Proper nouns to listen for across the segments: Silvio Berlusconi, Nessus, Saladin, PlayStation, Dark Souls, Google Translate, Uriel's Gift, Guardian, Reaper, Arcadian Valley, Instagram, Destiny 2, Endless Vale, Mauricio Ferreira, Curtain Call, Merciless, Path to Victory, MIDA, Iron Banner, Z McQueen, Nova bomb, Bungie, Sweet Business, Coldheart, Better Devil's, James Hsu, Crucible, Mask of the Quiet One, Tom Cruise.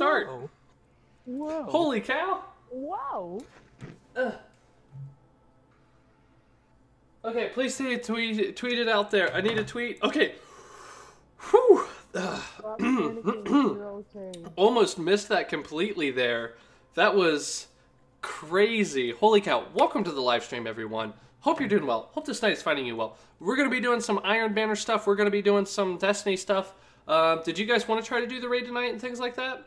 start. Whoa. Whoa. Holy cow. Wow. Okay, please say tweet it out there. I need a tweet. Okay. Whew. Almost missed that completely there. That was crazy. Holy cow. Welcome to the live stream, everyone. Hope you're doing well. Hope this night is finding you well. We're going to be doing some Iron Banner stuff. We're going to be doing some Destiny stuff. Did you guys want to try to do the raid tonight and things like that?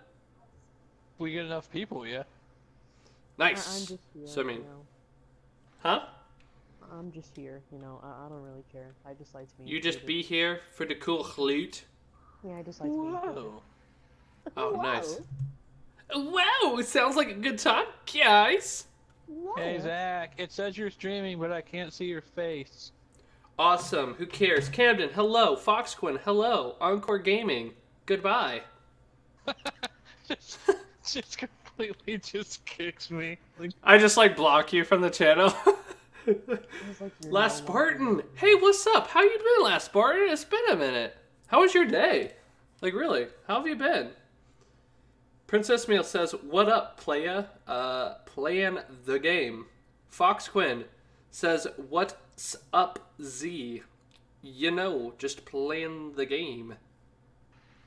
We get enough people, yeah. Nice. So, I mean... You know. Huh? I'm just here, you know. I don't really care. I just like to be... You included. Just be here for the cool loot? Yeah, I just like to be included. Oh, wow. Nice. Wow! It sounds like a good time, guys! What? Hey Zach, it says you're streaming, but I can't see your face. Awesome. Who cares? Camden, hello. Foxquin, hello. Encore Gaming, goodbye. just completely just kicks me. Like, I just like block you from the channel. Last Spartan, hey, what's up? How you been, Last Spartan? It's been a minute. How was your day? Like really? How have you been? Princess Meal says, what up, playa? Playing the game. Fox Quinn says, what's up, Z? You know, just playing the game.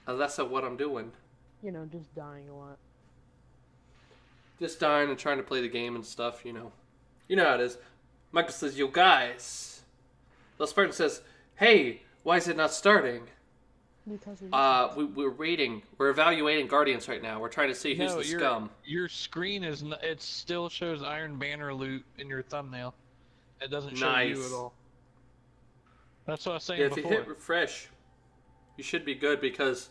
That's what I'm doing. You know, just dying a lot. Just dying and trying to play the game and stuff, you know. You know how it is. Michael says, yo, guys. The Spartan says, hey, why is it not starting? We're waiting. We're evaluating Guardians right now. We're trying to see who's the scum. Your screen is it still shows Iron Banner loot in your thumbnail. It doesn't show you at all. That's what I was saying before. If you hit refresh, you should be good because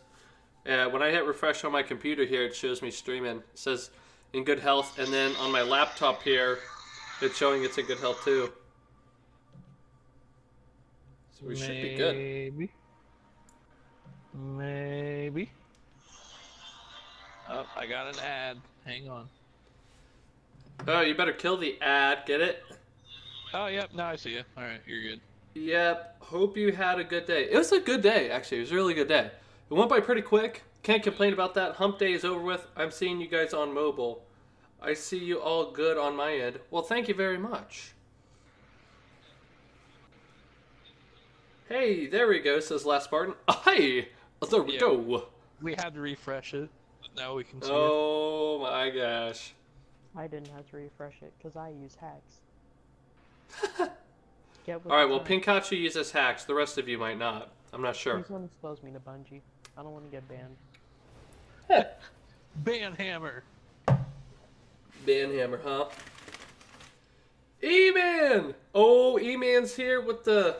when I hit refresh on my computer here, it shows me streaming. It says in good health, and then on my laptop here, it's showing it's in good health too. So we should be good. Maybe. Oh, I got an ad. Hang on. Oh, you better kill the ad. Get it? Oh, yep. Now I see you. All right, you're good. Yep. Hope you had a good day. It was a good day, actually. It was a really good day. It went by pretty quick. Can't complain about that. Hump day is over with. I'm seeing you guys on mobile. I see you all good on my end. Well, thank you very much. Hey, there we go, says Last Spartan. Oh, hi! There we go. We had to refresh it, but now we can see it. Oh my gosh. I didn't have to refresh it, because I use hacks. Alright, well, Pinkachu uses hacks. The rest of you might not. I'm not sure. Please don't expose me to Bungie. I don't want to get banned. Banhammer. Banhammer, huh? E-Man! Oh, E-Man's here with the...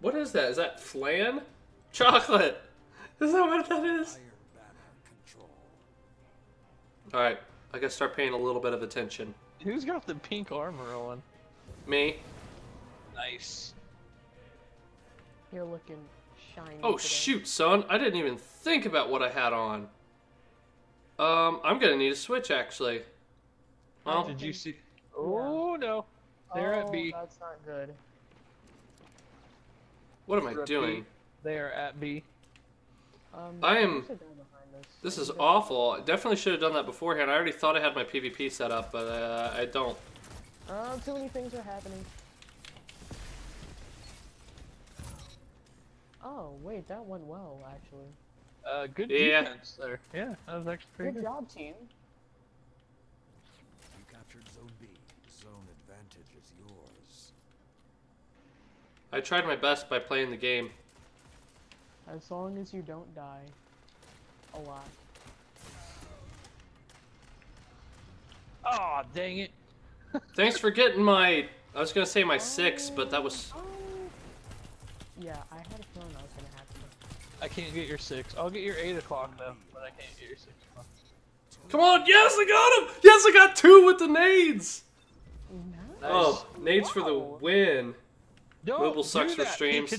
What is that? Is that flan? Chocolate! Is that what that is? Alright, I gotta start paying a little bit of attention. Who's got the pink armor on? Me. Nice. You're looking shiny. Oh shoot, son! I didn't even think about what I had on. I'm gonna need a switch actually. Well, did you see? Oh no! There it be. That's not good. What am I doing? They are at B. I am... This is awful. I definitely should have done that beforehand. I already thought I had my PvP set up, but I don't. Too many things are happening. Oh, wait, that went well, actually. Good defense there. Yeah, that was actually pretty good. Good job, team. You captured Zone B. Zone advantage is yours. I tried my best by playing the game. As long as you don't die. A lot. Aw, oh, dang it. Thanks for getting my... I was gonna say my 6, but that was... Yeah, I had a feeling I was gonna have to. I can't get your 6. I'll get your 8 o'clock though, but I can't get your 6 o'clock. Come on! Yes, I got him! Yes, I got 2 with the nades! Nice. Oh, nades for the win. Mobile sucks for streams.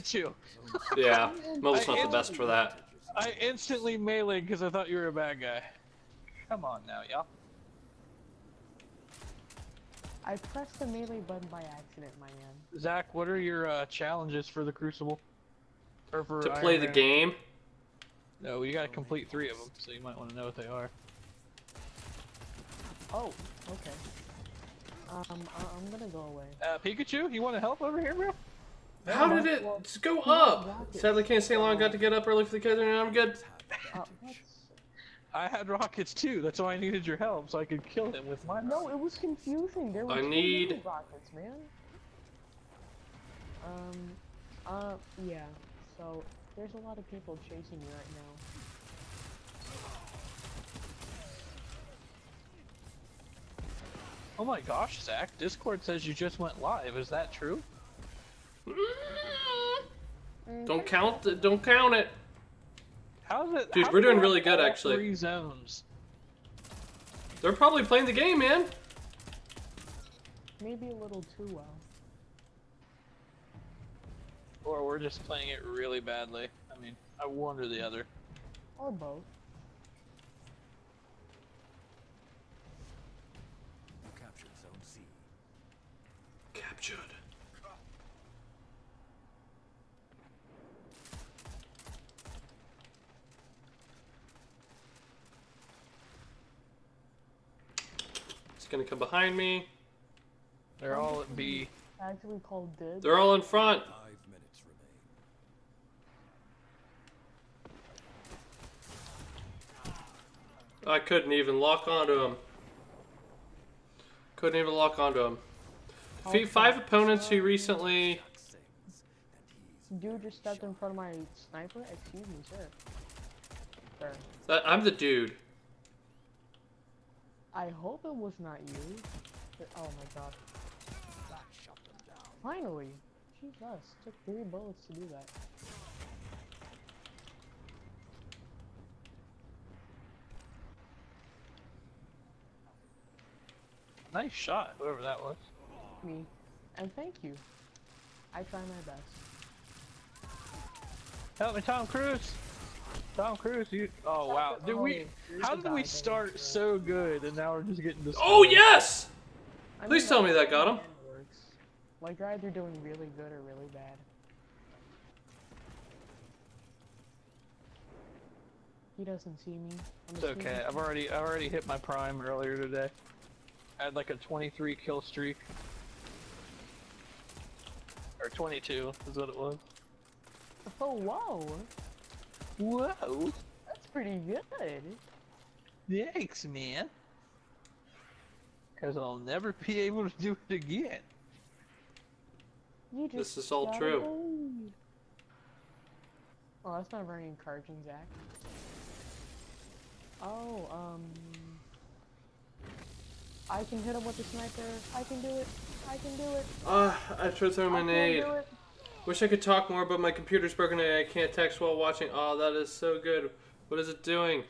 Yeah, mobile's not the best for that. I instantly meleeed because I thought you were a bad guy. Come on now, y'all. I pressed the melee button by accident, my man. Zach, what are your challenges for the Crucible? Or for Iron Man? To play the game? No, you gotta complete 3 of them, so you might want to know what they are. Oh, okay. I'm gonna go away. Pikachu, you want to help over here, bro? How did it go up? Sadly, can't stay long. Got to get up early for the kids, and I'm good. I had rockets too. That's why I needed your help, so I could kill him with mine. No, it was confusing. There was too many rockets, man. Yeah. So there's a lot of people chasing you right now. Oh my gosh, Zach, Discord says you just went live. Is that true? Don't count it. How's it? Dude, we're doing really good actually. 3 zones. They're probably playing the game, man. Maybe a little too well. Or we're just playing it really badly. I mean, I wonder the other. Or both. Captured. It's gonna come behind me. They're all at B. Actually called dead. They're all in front. 5 minutes remain. I couldn't even lock onto him. Couldn't even lock onto him. Defeat 5 opponents who recently... Dude just stepped in front of my sniper? Excuse me, sir. I'm the dude. I hope it was not you. But, oh my god. Finally! Jesus, took 3 bullets to do that. Nice shot, whoever that was. Me, and thank you. I try my best. Help me, Tom Cruise. Tom Cruise, you. Oh wow, did we? How did we start so good and now we're just getting destroyed? Oh yes! Please tell me that got him. Like you're either doing really good or really bad. He doesn't see me. It's okay. I've already hit my prime earlier today. I had like a 23 kill streak. Or 22 is what it was. Oh, wow. Whoa. That's pretty good. Thanks, man. Because I'll never be able to do it again. This is all true. Oh, that's not very encouraging, Zach. Oh, I can hit him with the sniper. I can do it. I can do it. I tried to throw my nade. Wish I could talk more, but my computer's broken and I can't text while watching. Oh, that is so good. What is it doing?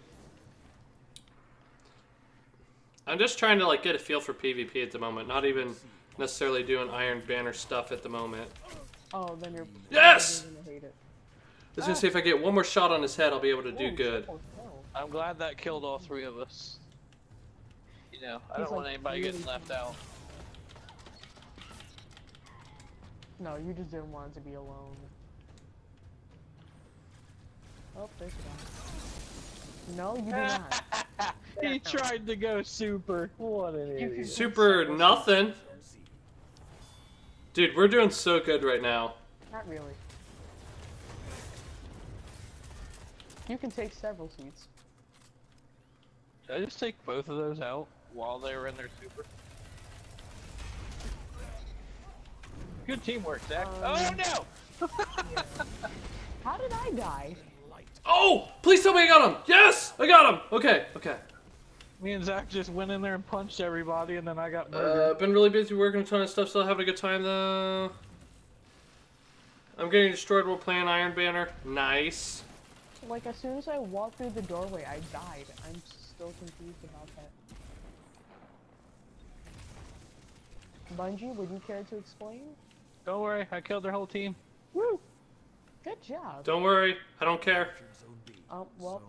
I'm just trying to like get a feel for PvP at the moment. Not even necessarily doing Iron Banner stuff at the moment. Oh, then you're yes. Let's just see if I get one more shot on his head, I'll be able to do good. I'm glad that killed all 3 of us. You know, I don't want anybody getting left out. No, you just didn't want to be alone. Oh, there's one. No, you did not. He tried to go super. What an idiot. Super nothing. Dude, we're doing so good right now. Not really. You can take several seats. Did I just take both of those out while they were in their super? Good teamwork, Zach. Oh no! Yeah. How did I die? Oh! Please tell me I got him! Yes! I got him! Okay, okay. Me and Zach just went in there and punched everybody and then I got murdered. Been really busy working a ton of stuff, still having a good time though. I'm getting destroyed while playing Iron Banner. Nice. Like, as soon as I walked through the doorway, I died. I'm still confused about that. Bungie, would you care to explain? Don't worry, I killed their whole team. Woo! Good job. Don't worry, I don't care. Oh, well.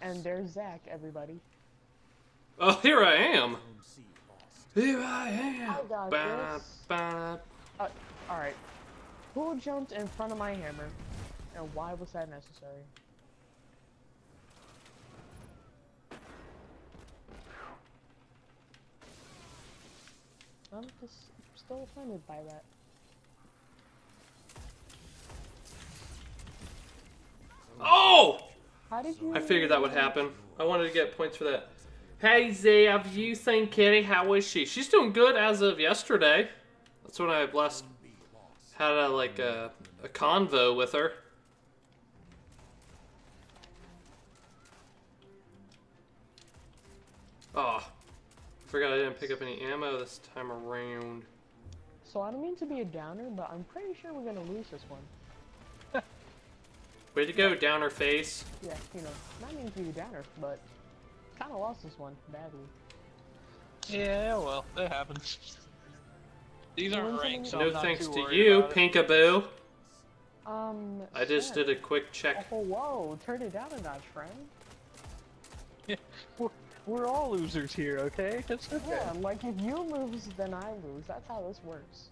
And there's Zach, everybody. Oh, here I am. Here I am. I got this. Alright. Who jumped in front of my hammer? And why was that necessary? I'm just still offended by that. Oh! How did you... I figured that would happen. I wanted to get points for that. Hey, Z, have you seen Kitty? How is she? She's doing good as of yesterday. That's when I last had a, like, a convo with her. Oh, I forgot I didn't pick up any ammo this time around. So I don't mean to be a downer, but I'm pretty sure we're gonna lose this one. Way to go, downer face. Yeah, you know, not mean to be a downer, but kind of lost this one badly. Yeah, well, that happens. These aren't ranked, so no thanks to you, Pinkaboo. I just did a quick check. Oh, whoa, turn it down a notch, friend. We're all losers here, okay? That's okay. Yeah, like if you lose, then I lose. That's how this works.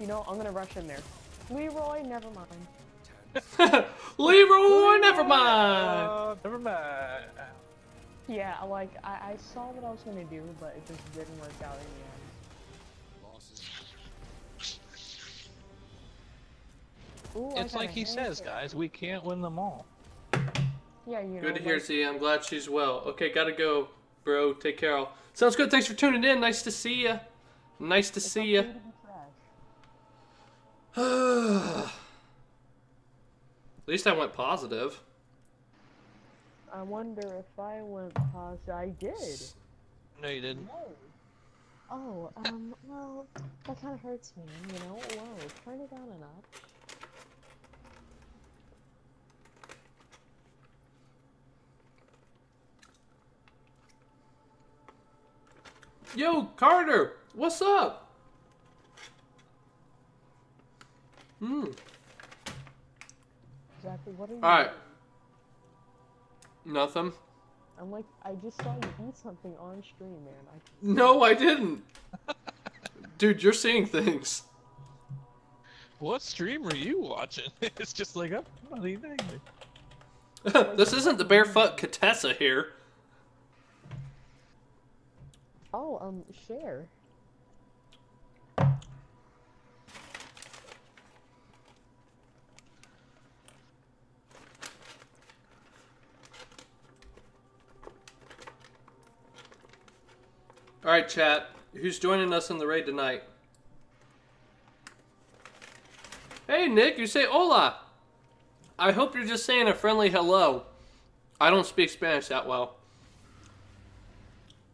You know, I'm gonna rush in there. Leroy, never mind. Leroy, never mind! Never mind. Yeah, like, I saw what I was gonna do, but it just didn't work out in the end. Ooh, it's like he says, guys, we can't win them all. Yeah, you know, good to hear, Z. I'm glad she's well. Okay, gotta go, bro. Take care. Sounds good. Thanks for tuning in. Nice to see ya. Nice to see ya. At least I went positive. I wonder if I went positive. I did. No, you didn't. No. Oh, well, that kind of hurts me, you know? Whoa, turn it down and up. Yo, Carter, what's up? Exactly. What are you doing? Nothing. I'm like, I just saw you eat something on stream, man. No, I didn't. Dude, you're seeing things. What stream were you watching? It's just like, I'm not eating anything. This isn't the barefoot Katessa here. Oh, share. Alright, chat. Who's joining us in the raid tonight? Hey, Nick, you say hola. I hope you're just saying a friendly hello. I don't speak Spanish that well.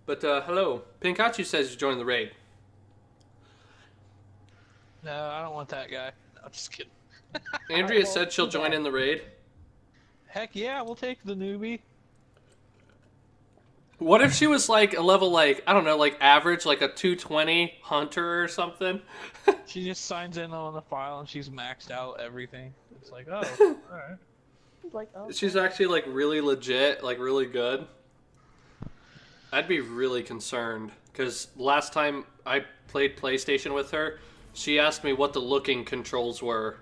But, hello. Pinkachu says you joined the raid. No, I don't want that guy. No, I'm just kidding. Andrea said she'll join in the raid. Heck yeah, we'll take the newbie. What if she was, like, a level, like, I don't know, like, average, like a 220 hunter or something? She just signs in on the file and she's maxed out everything. It's like, oh, alright. Like, oh, she's actually, like, really legit, like, really good. I'd be really concerned, because last time I played PlayStation with her, she asked me what the looking controls were.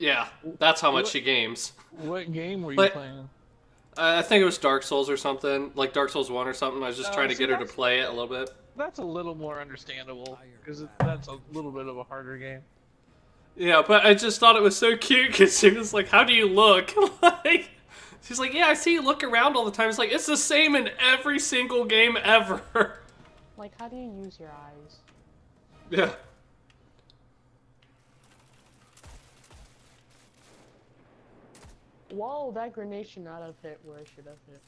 Yeah, that's how much she games. What game were you playing? I think it was Dark Souls or something, like Dark Souls 1 or something. I was just trying to get her to play it a little bit. That's a little more understandable, because that's a little bit of a harder game. Yeah, but I just thought it was so cute, because she was like, how do you look? Like... She's like, yeah, I see you look around all the time. It's like, it's the same in every single game ever. Like, how do you use your eyes? Yeah. Whoa, that grenade should not have hit where it should have hit.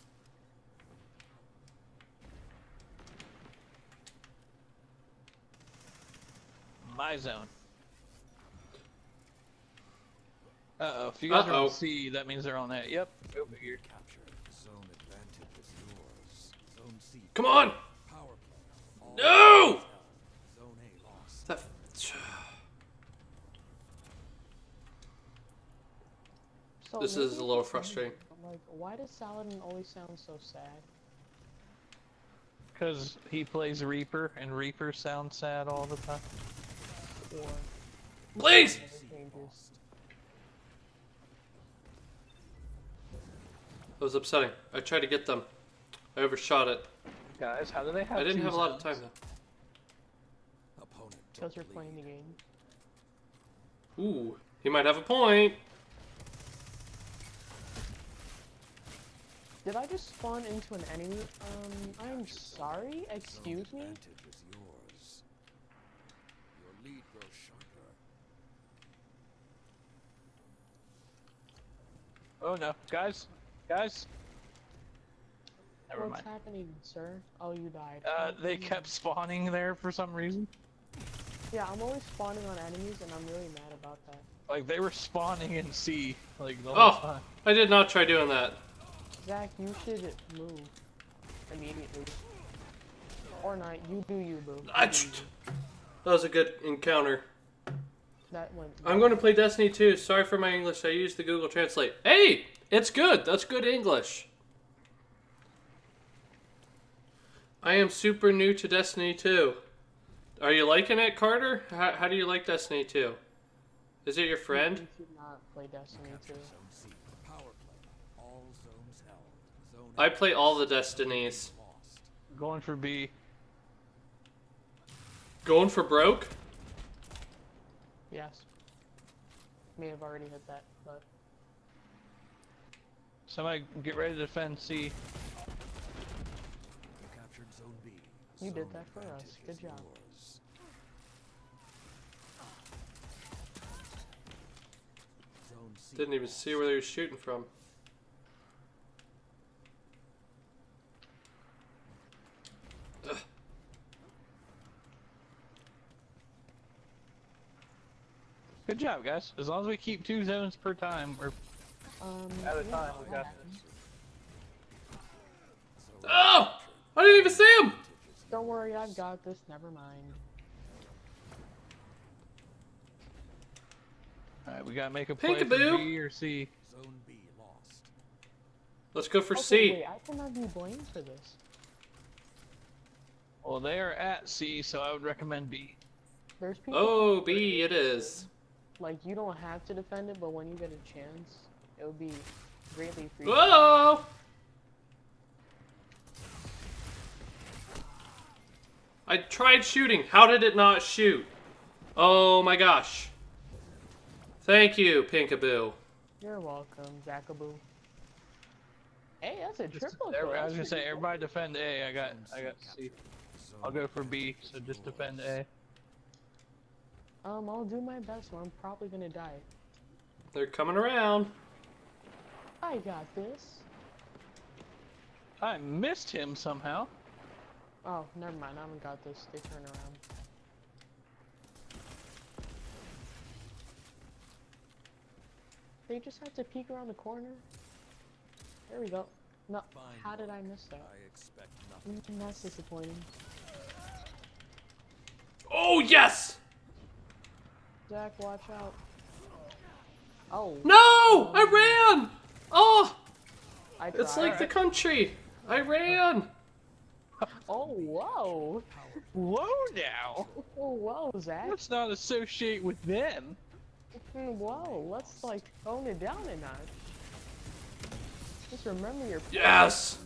My zone. Uh-oh, if you guys are on C, that means they're on that. Yep. Over here. Come on! No! That... This is a little frustrating. Like, why does Saladin always sound so sad? Because he plays Reaper, and Reaper sounds sad all the time. Please! That was upsetting. I tried to get them. I overshot it. Guys, how do they have? I didn't have a lot of time though. Opponent. Because you're playing the game. Ooh, he might have a point. Did I just spawn into an enemy? I'm sorry. Excuse me. Oh no, guys, guys. Never mind. What's happening, sir? Oh, you died. They kept spawning there for some reason. Yeah, I'm always spawning on enemies, and I'm really mad about that. Like they were spawning in C, like the whole time. Oh, I did not try doing that. Zach, you should move immediately, or not. You do you, boo. That was a good encounter. That went I'm going to play Destiny 2. Sorry for my English. I used the Google Translate. Hey, it's good. That's good English. I am super new to Destiny 2. Are you liking it, Carter? How do you like Destiny 2? Is it your friend? You should not play Destiny 2. I play all the Destinies. Going for B. Going for broke? Yes. May have already hit that, but... Somebody get ready to defend C. You did that for us. Good job. Didn't even see where they were shooting from. Ugh. Good job, guys. As long as we keep 2 zones per time, we're at a time. We got this. Oh! I didn't even see him! Don't worry, I've got this. Never mind. Alright, we gotta make a play for B or C. Zone B lost. Let's go for C. Wait, I cannot be blamed for this. Well, they are at C, so I would recommend B. There's people B it is. Like, you don't have to defend it, but when you get a chance, it would be greatly appreciated. Whoa! I tried shooting. How did it not shoot? Oh my gosh. Thank you, Pinkaboo. You're welcome, Zackaboo. Hey, that's a triple. I was gonna say, everybody defend A. I got C. I'll go for B, so just defend A. I'll do my best, or I'm probably gonna die. They're coming around. I got this. I missed him somehow. Oh, never mind. I haven't got this. They turn around. They just have to peek around the corner. There we go. No, how did I miss that? I expect nothing. That's disappointing. Oh, yes! Zach, watch out. Oh. No! I ran! Oh! It's like the country. I ran! Oh, whoa. Whoa now. Oh, whoa, Zach. Let's not associate with them. Whoa, let's like tone it down a notch. Just remember your plan. Yes!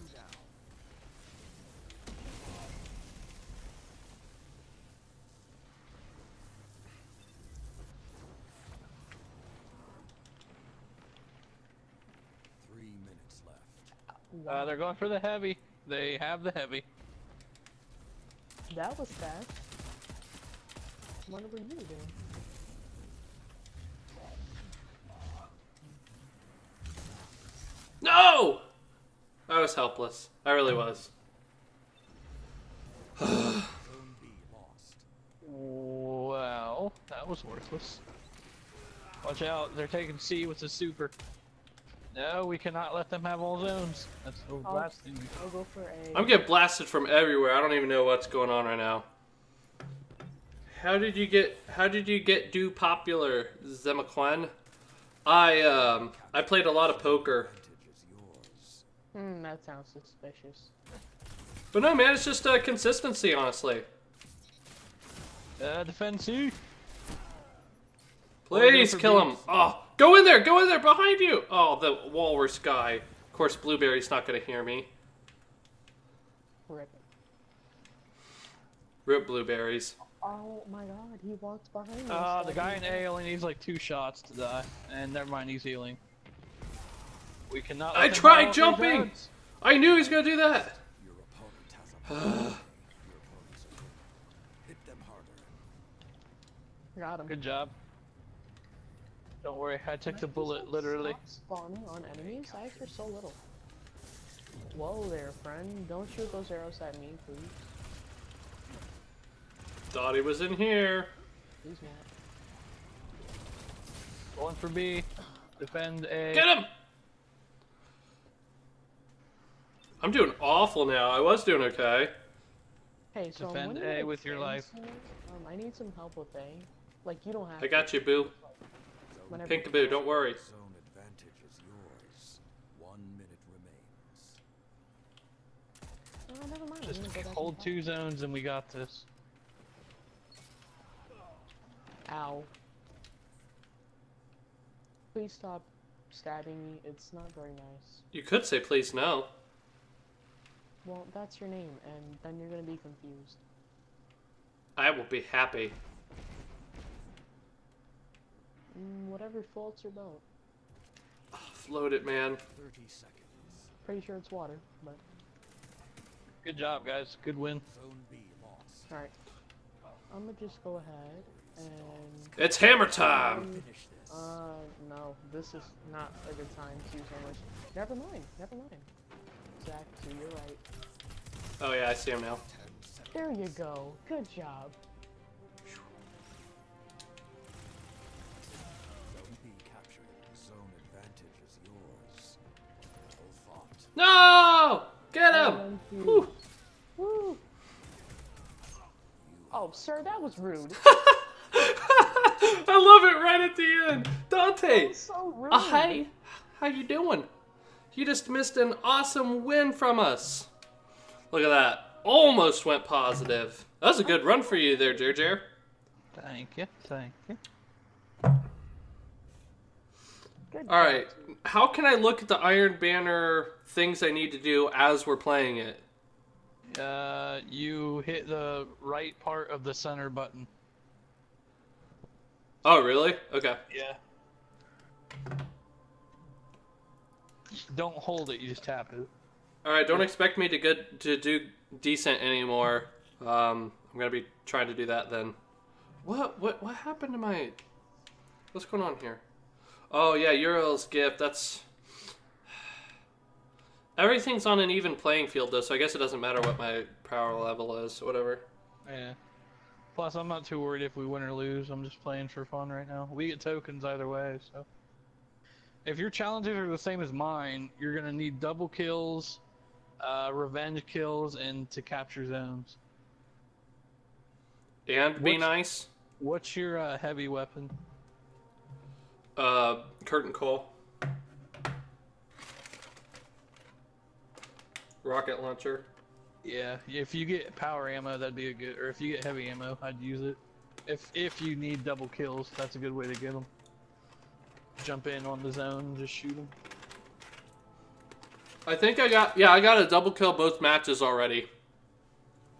They're going for the heavy. They have the heavy. That was fast. What were you doing? No! I was helpless. I really was. Wow, that was worthless. Watch out, they're taking C with the super. No, we cannot let them have all zones. That's blasting. I'll go for A. I'm getting blasted from everywhere. I don't even know what's going on right now. How did you get do popular, Z McQueen? I played a lot of poker. Hmm, that sounds suspicious. But no, man, it's just consistency, honestly. Defend C. Please kill him. Oh. Go in there, behind you! Oh, the walrus guy. Of course, Blueberry's not gonna hear me. Rip. Rip blueberries. Oh my god, he walked behind us. The guy in A only needs like 2 shots to die. And never mind, he's healing. We cannot. I tried jumping! I knew he was gonna do that! Your opponent has a Your opponent's a hit them harder. Got him. Good job. Don't worry, I took the bullet, literally. Stop spawning on enemies? I for so little. Whoa there, friend. Don't shoot those arrows at me, please. Thought he was in here. He's not. Going for B. Defend A. Get him! I'm doing awful now. I was doing okay. Hey, so defend A with your life. I need some help with A. Like, you don't have to. I got you, boo. Pinkaboo, don't worry. Zone advantage is yours. 1 minute remains. Oh, never mind. Just hold 2 zones and we got this. Ow. Please stop stabbing me. It's not very nice. You could say please no. Well, that's your name, and then you're gonna be confused. I will be happy. Whatever floats your boat. Oh, float it, man. 30 seconds. Pretty sure it's water, but... Good job, guys. Good win. Alright. I'm gonna just go ahead. And it's hammer time! No, this is not a good time to use so much. Never mind, never mind. Zach, to your right. Oh yeah, I see him now. There you go, good job. No! Get him! Woo! Woo! Oh, sir, that was rude. I love it right at the end. Dante! So rude. Oh, hey, how you doing? You just missed an awesome win from us. Look at that. Almost went positive. That was a good run for you there, Jer-Jer. Thank you, thank you. Good. All right, how can I look at the Iron Banner things I need to do as we're playing it? You hit the right part of the center button. Oh, really? Okay. Yeah. Don't hold it, you just tap it. Alright, don't expect me to get to do decent anymore. I'm gonna be trying to do that then. What happened to my... What's going on here? Oh yeah, Uriel's Gift, that's... Everything's on an even playing field though, so I guess it doesn't matter what my power level is, whatever. Yeah. Plus, I'm not too worried if we win or lose. I'm just playing for fun right now. We get tokens either way, so... If your challenges are the same as mine, you're gonna need double kills, revenge kills, and to capture zones. And be nice. What's your heavy weapon? Curtain Call. Rocket launcher. Yeah, if you get power ammo, that'd be a good... Or if you get heavy ammo, I'd use it. If you need double kills, that's a good way to get them. Jump in on the zone, just shoot them. I think I got... Yeah, I got a double kill both matches already.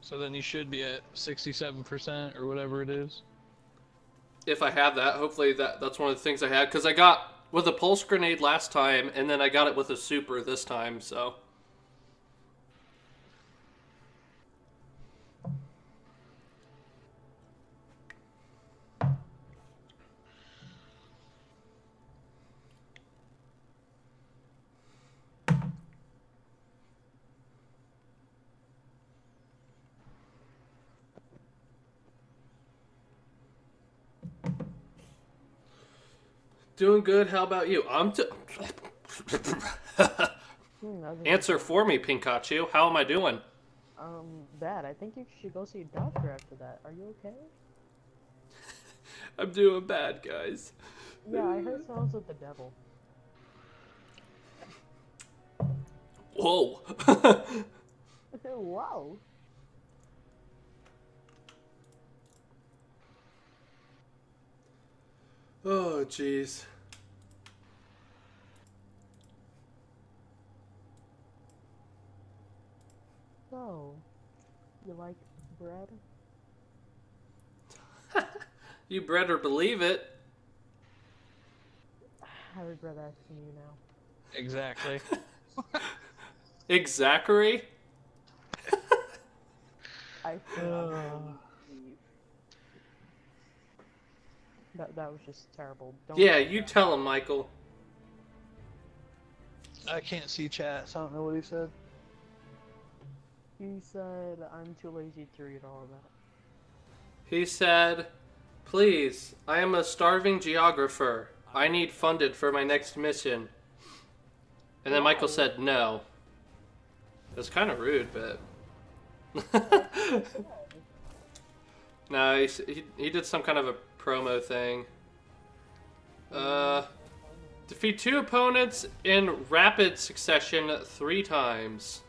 So then you should be at 67% or whatever it is. If I have that, hopefully that's one of the things I had. Because I got with a pulse grenade last time, and then I got it with a super this time, so... Doing good, how about you? Answer for me, Pinkachu. How am I doing? Bad. I think you should go see a doctor after that. Are you okay? I'm doing bad, guys. Yeah, I heard sounds with the devil. Whoa. Whoa. Oh, jeez. So, you like bread? You better believe it. I regret asking you now. Exactly. Exactly. I feel that was just terrible. Don't you tell him, Michael. I can't see chat, so I don't know what he said. He said, I'm too lazy to read all of that. He said, please, I am a starving geographer. I need funded for my next mission. And then Michael said no. That's kind of rude, but... No, he did some kind of a promo thing. Defeat 2 opponents in rapid succession 3 times.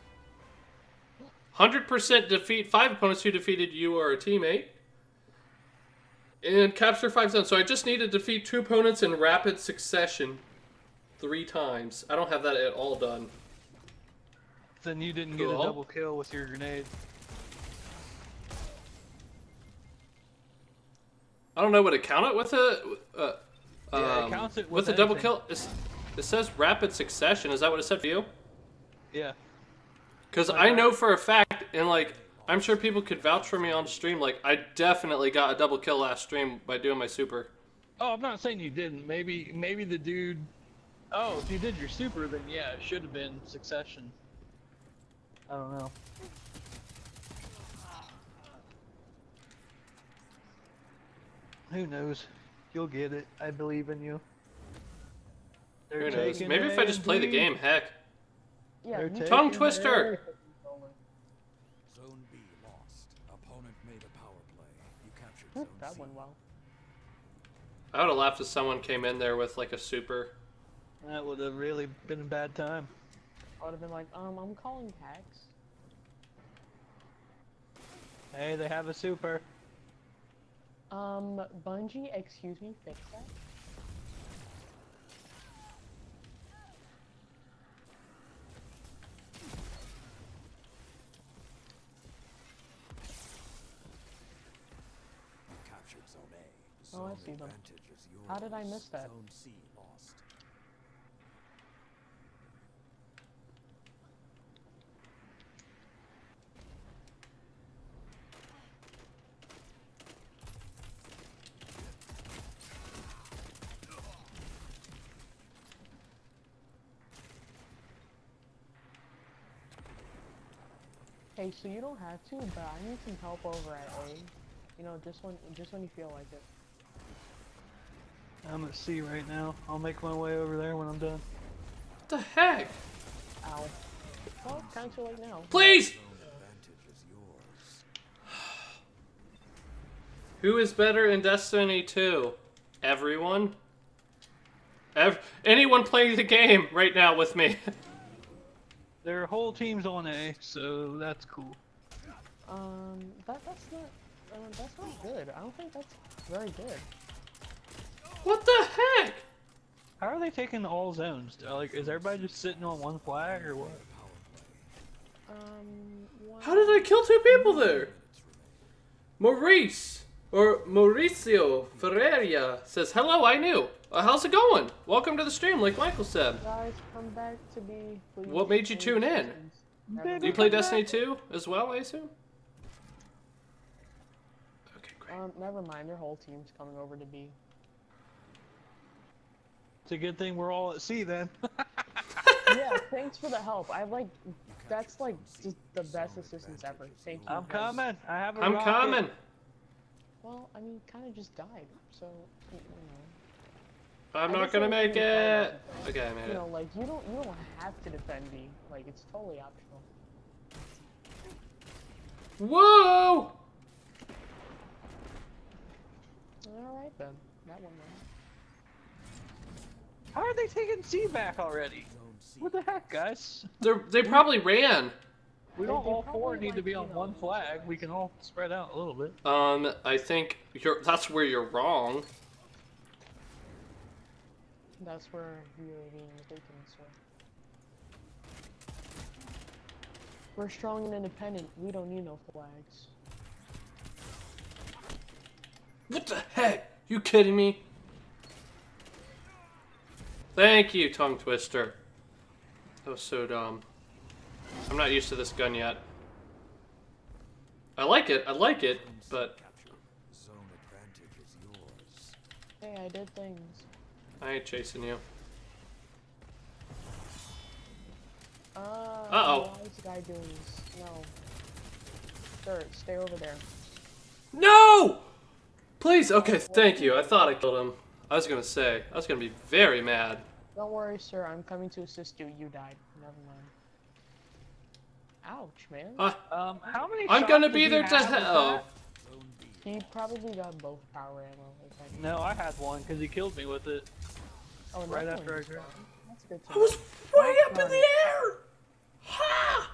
100% defeat 5 opponents who defeated you or a teammate. And capture 5 zones. So I just need to defeat 2 opponents in rapid succession 3 times. I don't have that at all done. Then you didn't get a double kill with your grenade. I don't know what to count it with a... it counts it with a double kill. It says rapid succession. Is that what it said for you? Yeah. Because I know for a fact, and like, I'm sure people could vouch for me on stream, like, I definitely got a double kill last stream by doing my super. Oh, I'm not saying you didn't. Maybe the dude... Oh, if you did your super, then yeah, it should have been succession. I don't know. Who knows? You'll get it. I believe in you. Who knows? Maybe if I just play the game, heck. Yeah, tongue twister! Zone B lost. Opponent made a power play. You captured zone C. That went well. I would have laughed if someone came in there with like a super. That would have really been a bad time. I would have been like, I'm calling tax. Hey, they have a super. Bungie, excuse me, fix that. Captured zone A. Oh, I see them. How did I miss that? Zone C lost. Hey, so you don't have to, but I need some help over at A. You know, just when you feel like it. I'm at C right now. I'll make my way over there when I'm done. What the heck? Ow. Well, it's kind of too late now. Please! Who is better in Destiny 2? Everyone? Anyone playing the game right now with me? Their whole team's on A, so that's cool. That's not good. I don't think that's very good. What the heck? How are they taking all zones? Like, is everybody just sitting on one flag or what? How did I kill 2 people there? Maurice or Mauricio Ferreira says, hello, I knew. How's it going? Welcome to the stream, like Michael said. Guys, come back to me, please. What made you tune in? Do you play Destiny 2 as well, I assume? Okay, great. Never mind, their whole team's coming over to B. It's a good thing we're all at C then. Yeah, thanks for the help. I like, that's like just the best assistance ever. Thank you. I'm coming. I have a rocket. I'm coming. Well, I mean, kind of just died, so, you know. I'm not gonna make it! Okay, I made it. You know, like, you don't have to defend me. Like, it's totally optional. Whoa! Alright then. That one went. How are they taking C back already? What the heck, guys? They probably ran. We don't all 4 need to be on one flag. We can all spread out a little bit. I think that's where you're wrong. That's where you are being taken, so. We're strong and independent. We don't need no flags. What the heck? You kidding me? Thank you, tongue twister. That was so dumb. I'm not used to this gun yet. I like it, but... Hey, I did things. I ain't chasing you. Uh-oh. Why is the guy doing this? No. Sir, stay over there. No! Please! Okay, thank you. I thought I killed him. I was gonna say. I was gonna be very mad. Don't worry, sir. I'm coming to assist you. You died. Never mind. Ouch, man. How many I'm gonna be there to hell. He probably got both power ammo. No, I had one because he killed me with it. Oh, right after I grabbed him. That's good. I was right up in the air. Ha!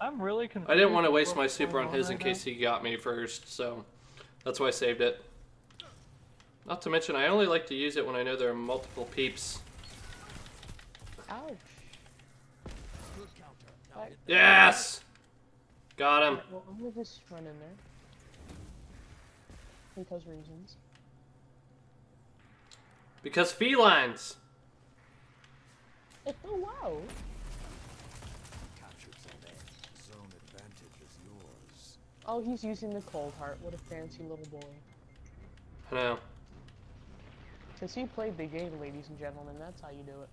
I'm really confused. I didn't want to waste my super on his in case he got me first, so that's why I saved it. Not to mention, I only like to use it when I know there are multiple peeps. Ouch. Yes! Got him. Well, I'm gonna just run in there. Because reasons. Because felines! It's allowed. Oh, he's using the Coldheart. What a fancy little boy. I know. Because he played the game, ladies and gentlemen. That's how you do it.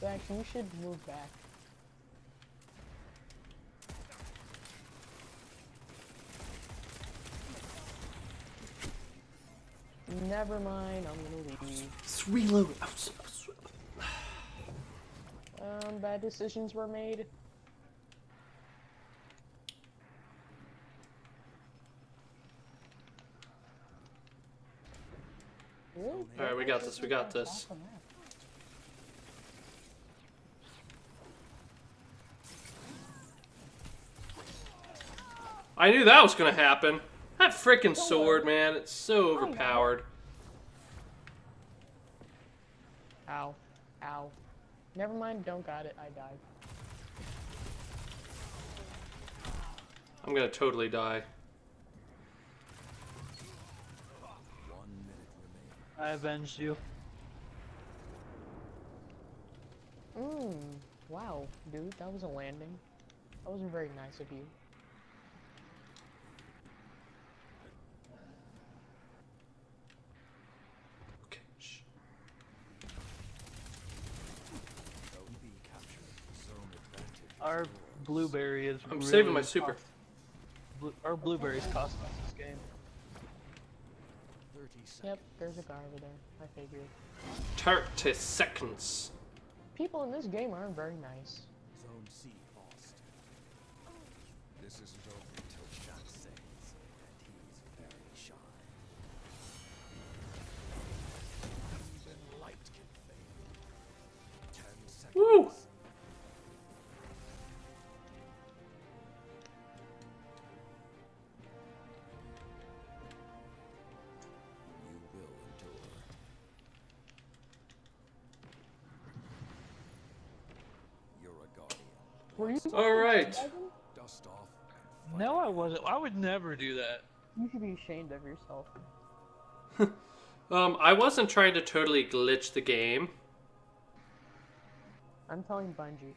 Zach, you should move back. Never mind, I'm gonna leave. Let's reload. Bad decisions were made. All right, we got this. We got this. I knew that was gonna happen. That frickin' sword, man, it's so overpowered. Ow. Ow. Never mind, don't got it, I died. I'm gonna totally die. I avenged you. Wow, dude, that was a landing. That wasn't very nice of you. Our blueberry is. I'm really saving my super. Our blueberries cost us this game. Yep, there's a guy over there. I figured. 30 seconds. People in this game aren't very nice. Zone C lost. This isn't over until shot says, and he's very shy. Even light can fail. 10 seconds. Woo! Alright. No, I wasn't. I would never do that. You should be ashamed of yourself. I wasn't trying to totally glitch the game. I'm telling Bungie.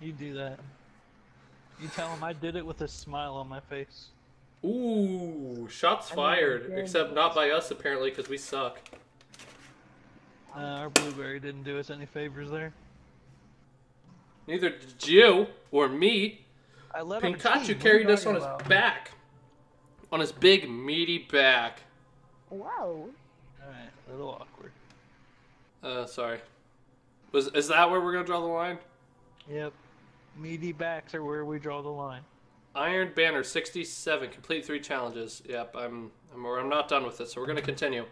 You do that. You tell him I did it with a smile on my face. Ooh, shots fired. Except not by us, apparently, because we suck. Our blueberry didn't do us any favors there. Neither did you or me. Pinkachu carried us on his back. On his big, meaty back. Wow. Alright, a little awkward. Sorry. Is that where we're gonna draw the line? Yep. Meaty backs are where we draw the line. Iron Banner 67. Complete 3 challenges. Yep, I'm not done with it, so we're gonna continue.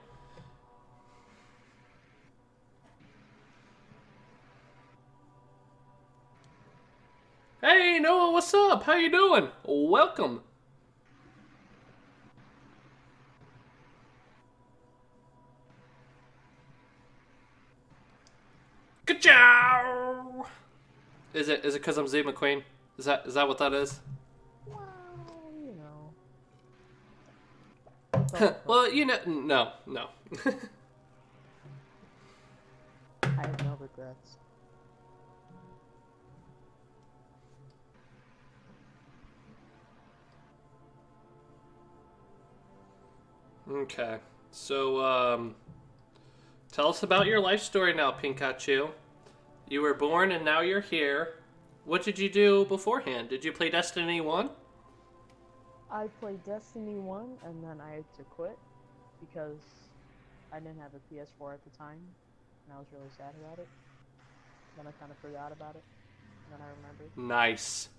Hey Noah, what's up? How you doing? Welcome. Ka-chow! Is it because I'm Z McQueen? Is that what that is? Well, you know. Well, you know, no. I have no regrets. Okay, so tell us about your life story now, Pikachu. You were born and now you're here. What did you do beforehand? Did you play Destiny 1? I played Destiny 1 and then I had to quit because I didn't have a PS4 at the time and I was really sad about it. Then I kind of forgot about it and then I remembered. Nice.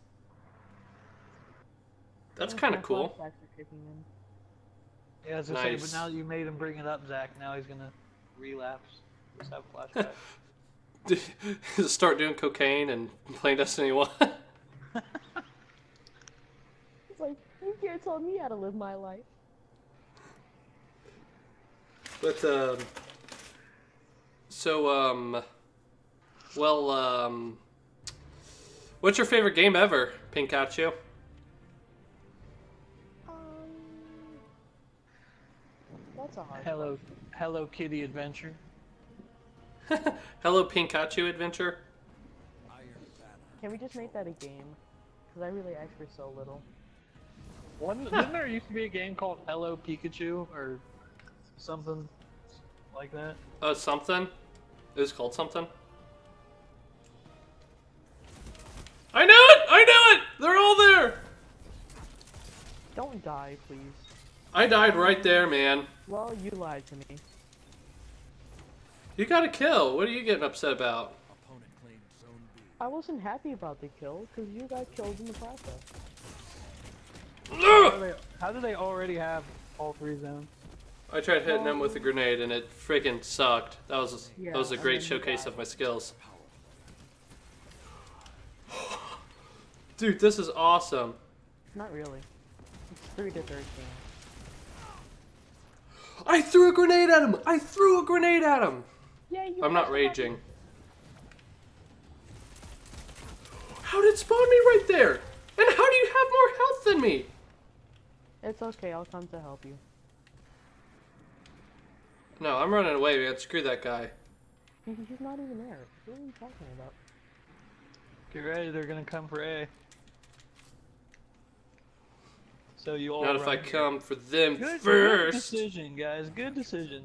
That's kind of cool. Yeah, as I nice. Say, but now you made him bring it up, Zach. Now he's gonna relapse. Just have flashbacks. Start doing cocaine and playing Destiny 1. It's like, you can't tell me how to live my life. But, what's your favorite game ever, Pikachu? Hello Kitty Adventure. Hello Pikachu Adventure. Can we just make that a game? Because I really ask for so little. Didn't there used to be a game called Hello Pikachu or something like that? Oh, something? It was called something? I knew it! I knew it! They're all there! Don't die, please. I died right there, man. Well, you lied to me. You got a kill. What are you getting upset about? Opponent claimed zone B. I wasn't happy about the kill, because you got killed in the process. How do they already have all three zones? I tried hitting them with a grenade, and it freaking sucked. That was a great showcase of my skills. Dude, this is awesome. Not really. It's 3-13. I threw a grenade at him! I threw a grenade at him! Yeah, you I'm not raging. How did spawn me right there? And how do you have more health than me? It's okay, I'll come to help you. No, I'm running away, man. Screw that guy. He's not even there. What are you talking about? Get ready, they're gonna come for A. So you all not if I here. Come for them good, first. Good decision, guys. Good decision.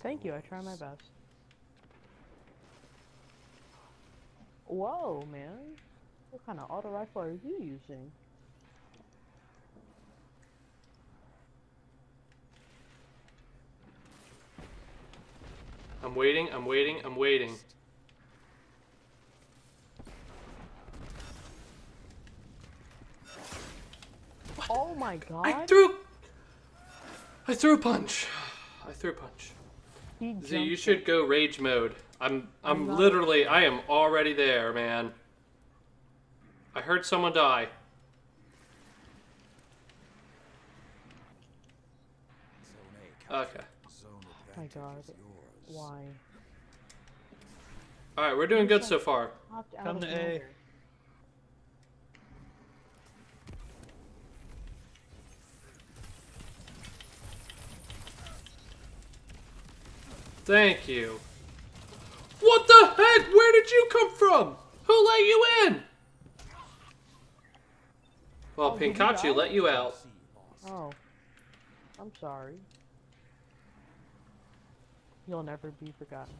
Thank you. I try my best. Whoa, man! What kind of auto rifle are you using? I'm waiting. I'm waiting. I'm waiting. Oh my god! I threw a punch. I threw a punch. Z, you should go rage mode. I am already there, man. I heard someone die. Okay. Oh my god. Why? All right, we're doing good so far. Come to A. Thank you. What the heck? Where did you come from? Who let you in? Well, Pikachu let you out. Oh. I'm sorry. You'll never be forgotten.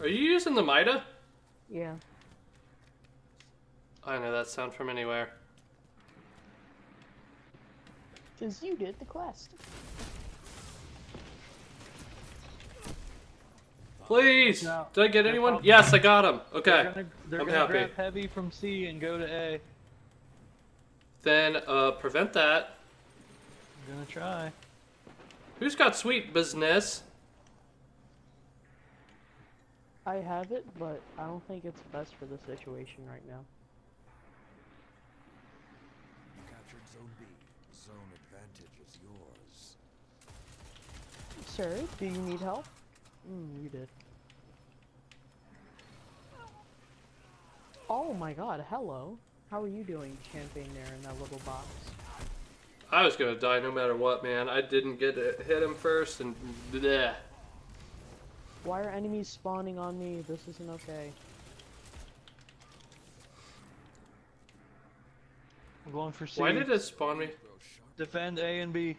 Are you using the MIDA? Yeah. I know that sound from anywhere. Because you did the quest. Please! No. Did I get anyone? Yes, I got him! Okay, I'm happy. Grab heavy from C and go to A. Then, prevent that. I'm gonna try. Who's got Sweet Business? I have it, but I don't think it's best for the situation right now. Sir, do you need help? You did. Oh my god, hello. How are you doing, camping there in that little box? I was gonna die no matter what, man. I didn't get to hit him first and bleh. Why are enemies spawning on me? This isn't okay. I'm going for C. Why did it spawn me? Defend A and B.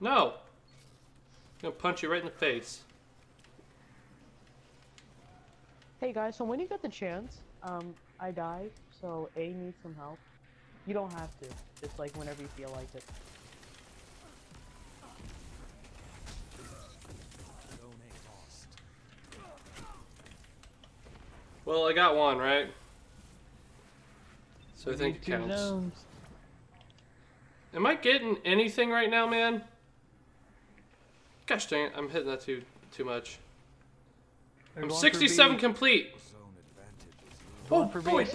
No! I'm gonna punch you right in the face. Hey guys, so when you get the chance, I died, so A needs some help. You don't have to, just like whenever you feel like it. Well, I got one, right? So I think it counts. Knows. Am I getting anything right now, man? Gosh dang it, I'm hitting that too much. I'm 67 complete! Oh, boy.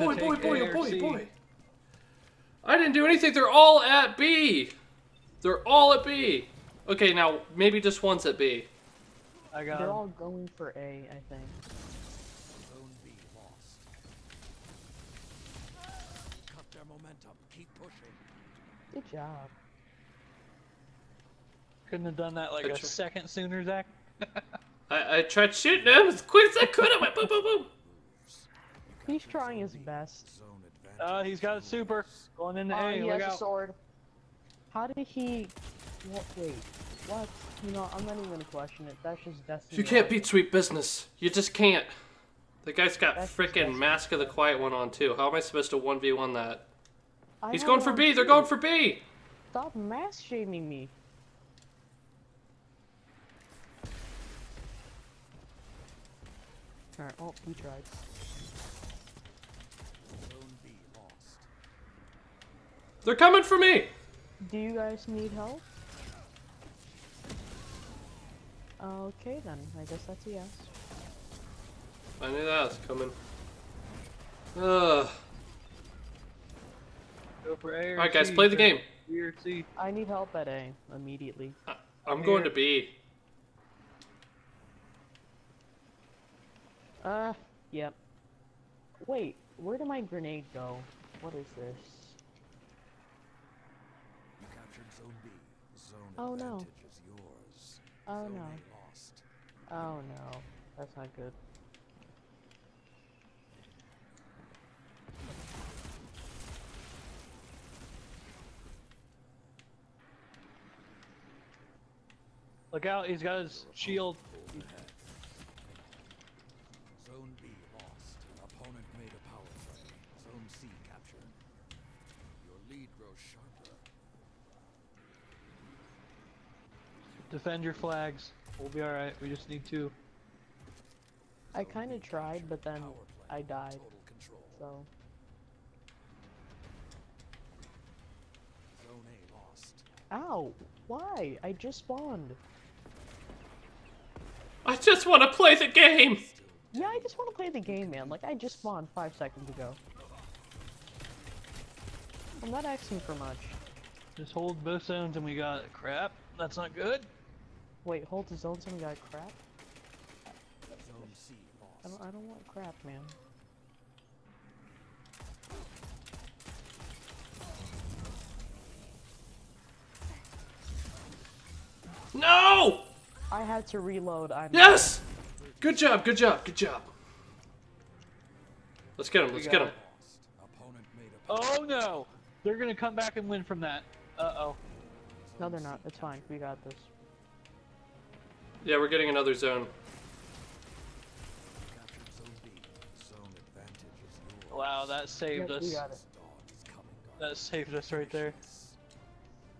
I didn't do anything, they're all at B! They're all at B! Okay, now, maybe just one's at B. I got They're all going for A, I think. Good job. Couldn't have done that like a second sooner, Zach. I tried shooting him as quick as I could. I went boom, boom, boom. He's trying his best. He's got a super going into A. He has a sword. How did he? What? Wait, what? You know, I'm not even gonna question it. That's just Destiny. You can't beat Sweet Business. You just can't. The guy's got freaking Mask of the Quiet One on too. How am I supposed to 1v1 that? He's going for B. They're going for B. Stop mask shaming me. Alright, oh, he tried. They're coming for me! Do you guys need help? Okay then, I guess that's a yes. I knew that was coming. Ugh. Alright guys, play the game. I need help at A, immediately. I'm going to B. Yep. Wait, where did my grenade go? What is this? You captured Zone B. Zone advantage is yours. Oh no. Oh no. That's not good. Look out, he's got his shield. Defend your flags. We'll be alright. We just need two. I kind of tried, but then I died. So. Ow! Why? I just spawned. I just want to play the game! Yeah, I just want to play the game, man. Like, I just spawned 5 seconds ago. I'm not asking for much. Just hold both zones and we got crap. That's not good. Wait, hold the zones and we got crap? I don't want crap, man. No! I had to reload. Yes! Good job, good job, good job. Let's get him, let's get him. Oh no! They're gonna come back and win from that. Uh-oh. No, they're not. It's fine. We got this. Yeah, we're getting another zone. Wow, that saved us. We got it. That saved us right there.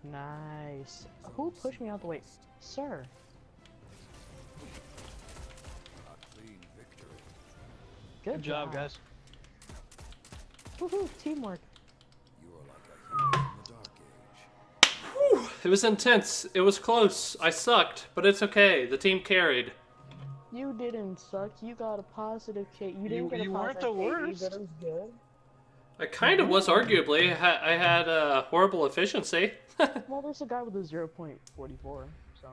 Nice. Who pushed me out the way? Sir. Good job, guys. Woohoo, teamwork. It was intense. It was close. I sucked, but it's okay. The team carried. You didn't suck. You got a positive KD. You weren't the worst. That was good. I kind of was, arguably. I had a horrible efficiency. Well, there's a guy with a 0.44, so.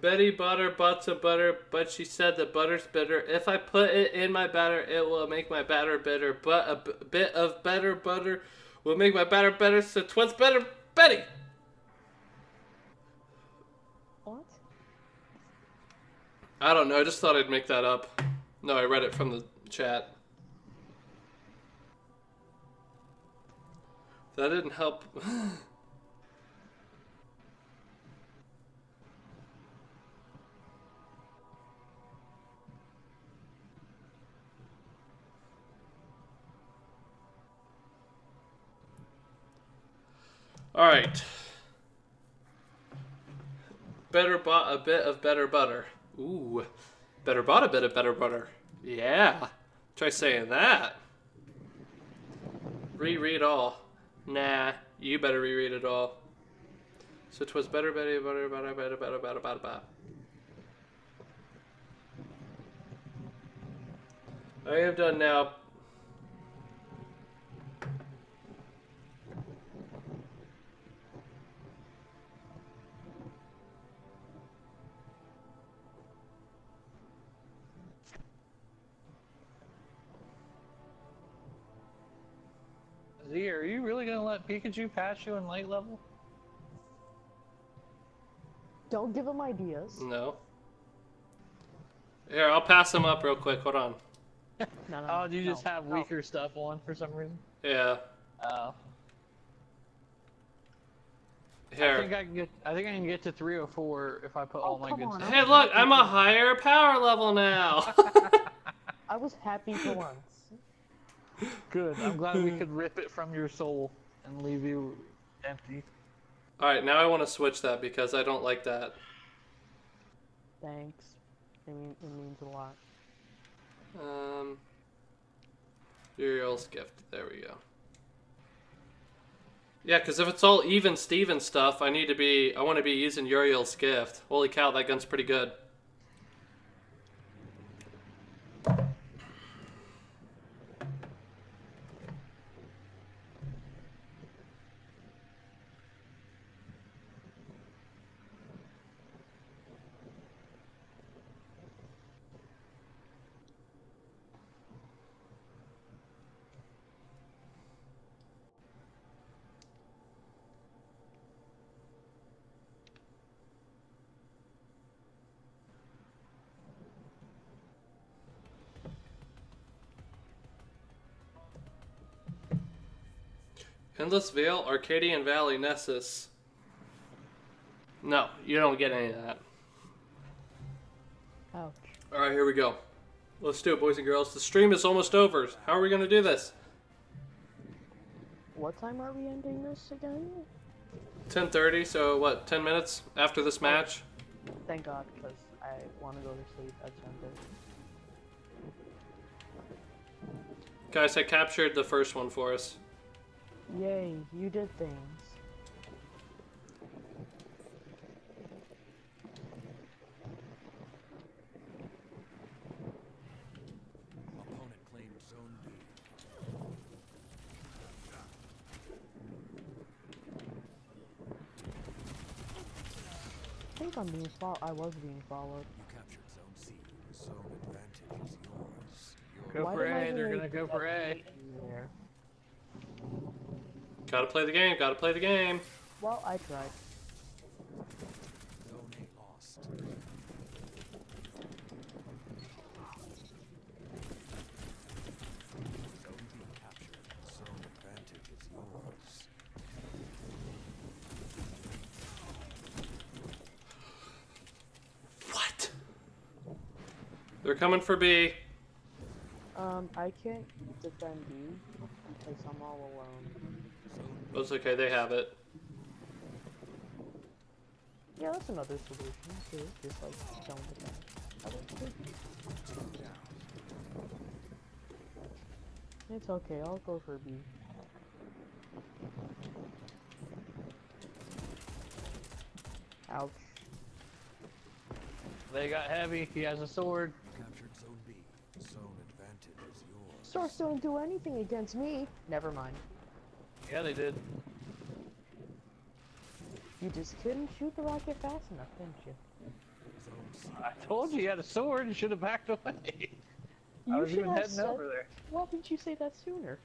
Betty butter butts of butter, but she said the butter's bitter. If I put it in my batter, it will make my batter bitter. But a bit of better butter will make my batter better, so twas better, Betty! What? I don't know, I just thought I'd make that up. No, I read it from the chat. That didn't help. All right. Better bought a bit of better butter. Ooh. Better bought a bit of better butter. Yeah. Try saying that. Reread all. Nah. You better reread it all. So 'twas better. I am done now. Z, are you really gonna let Pikachu pass you in light level? Don't give him ideas. No. Here, I'll pass him up real quick. Hold on. No, oh, do you just have weaker stuff on for some reason? Yeah. Oh. Here. I think I can get to 3 or 4 if I put all my good stuff. Hey, look, I'm a higher power level now. I was happy for once. Good. I'm glad we could rip it from your soul and leave you empty. Alright, now I want to switch that because I don't like that. Thanks. It means a lot. Uriel's Gift. There we go. Yeah, because if it's all even Steven stuff, I want to be using Uriel's Gift. Holy cow, that gun's pretty good. Endless Vale, Arcadian Valley, Nessus. No, you don't get any of that. Ouch. Alright, here we go. Let's do it, boys and girls. The stream is almost over. How are we going to do this? What time are we ending this again? 10:30, so what, 10 minutes after this match? Thank God, because I want to go to sleep at 10:30. Guys, I captured the first one for us. Yay, you did things. Opponent claimed zone B. I think I'm being followed. I was being followed. You captured zone C. Zone advantage is yours. Go for A, they're gonna go for A. Gotta play the game, gotta play the game. Well, I tried. What? They're coming for B. I can't defend B because I'm all alone. That's okay, they have it. Yeah, that's another solution too. Just like don't do that. It's okay, I'll go for B. Ouch. They got heavy, he has a sword. Captured zone B. Zone advantage is yours. Swords don't do anything against me. Never mind. Yeah, they did. You just couldn't shoot the rocket fast enough, didn't you? I told you he had a sword and should have backed away. You I was even heading said, over there. Why didn't you say that sooner?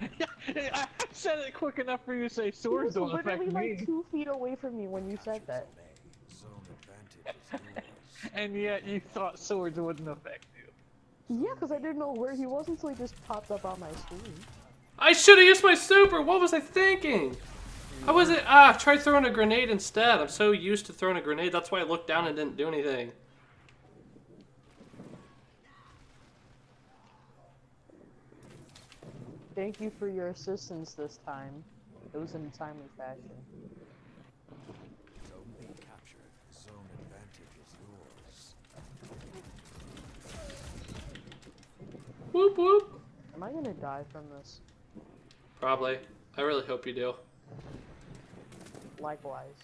I said it quick enough for you to say swords don't affect me. You were literally like 2 feet away from me when you said that. And yet you thought swords wouldn't affect you. Yeah, because I didn't know where he was until he just popped up on my screen. I should have used my super! What was I thinking? I wasn't. Ah, I tried throwing a grenade instead. I'm so used to throwing a grenade. That's why I looked down and didn't do anything. Thank you for your assistance this time. It was in a timely fashion. Whoop whoop! Am I gonna die from this? Probably. I really hope you do. Likewise.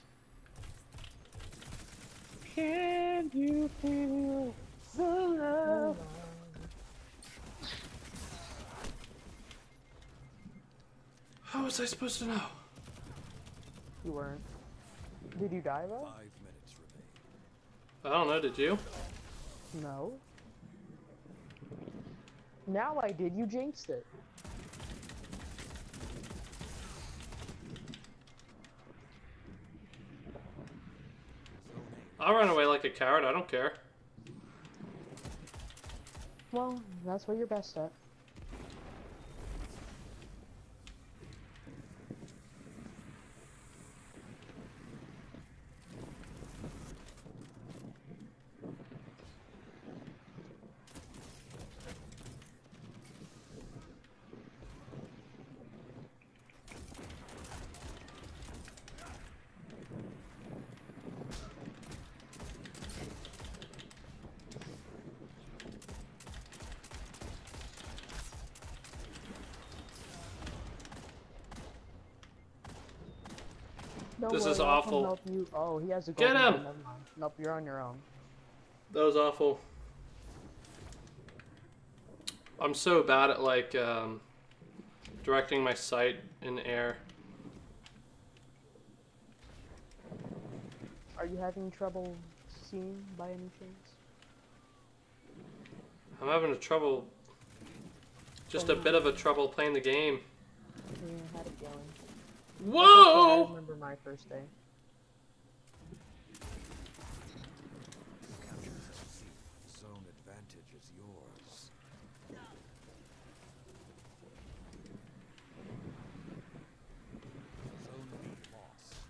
Can you feel the love? How was I supposed to know? You weren't. Did you die though? 5 minutes remaining. I don't know, did you? No. Now I did, you jinxed it. I'll run away like a coward, I don't care. Well, that's what you're best at. This is awful. Oh, he has a golden. Get him! Nope, you're on your own. That was awful. I'm so bad at like directing my sight in the air. Are you having trouble seeing by any chance? I'm having a trouble, just a bit of a trouble playing the game. Yeah, how'd it going? Whoa! I remember my first day. Zone advantage is yours. Zone being lost.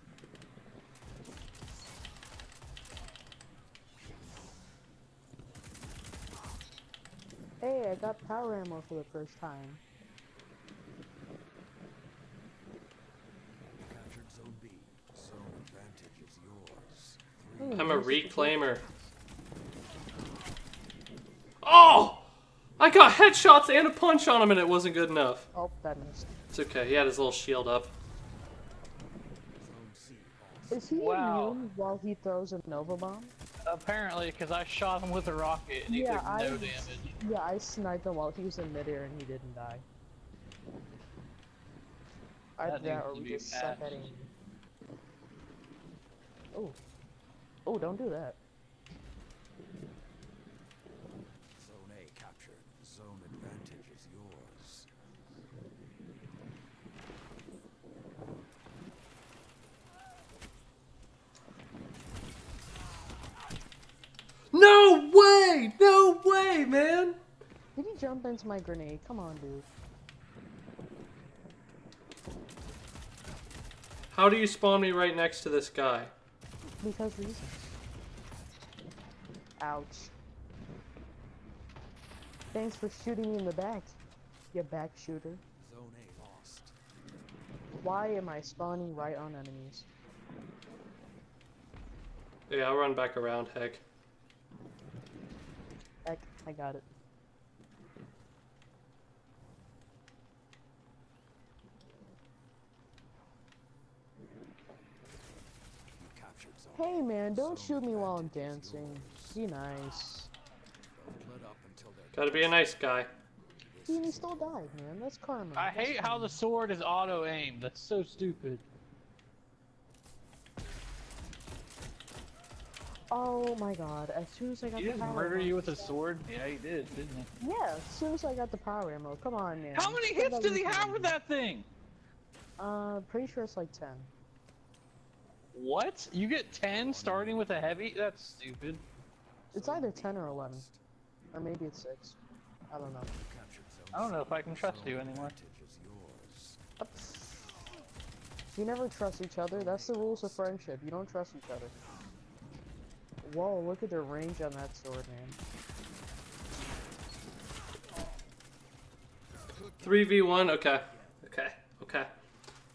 Hey, I got power ammo for the first time. I'm a reclaimer. Oh! I got headshots and a punch on him and it wasn't good enough. Oh, that missed. It's okay, he had his little shield up. Is he immune while he throws a Nova bomb? Apparently, because I shot him with a rocket and he took no damage. Yeah, I sniped him while he was in midair and he didn't die. Either that or we just suck at him. Oh. Oh, don't do that. Zone A captured. Zone advantage is yours. No way! No way, man! Did he jump into my grenade? Come on, dude. How do you spawn me right next to this guy? Because reasons. Ouch. Thanks for shooting me in the back, you back shooter. Zone A lost. Why am I spawning right on enemies? Yeah, I'll run back around, heck. Heck, I got it. Hey man, don't shoot me while I'm dancing. Be nice. Gotta be a nice guy. He still died, man. That's karma. I hate how the sword is auto-aimed. That's so stupid. Oh my god, as soon as I got the power ammo. He didn't murder you with a sword? Yeah, he did, didn't he? Yeah, as soon as I got the power ammo. Come on, man. How many hits did he have with that thing? Pretty sure it's like 10. What? You get 10 starting with a heavy? That's stupid. It's either 10 or 11. Or maybe it's 6. I don't know. I don't know if I can trust you anymore. You never trust each other. That's the rules of friendship. You don't trust each other. Whoa, look at the range on that sword, man. 3v1? Okay. Okay. Okay.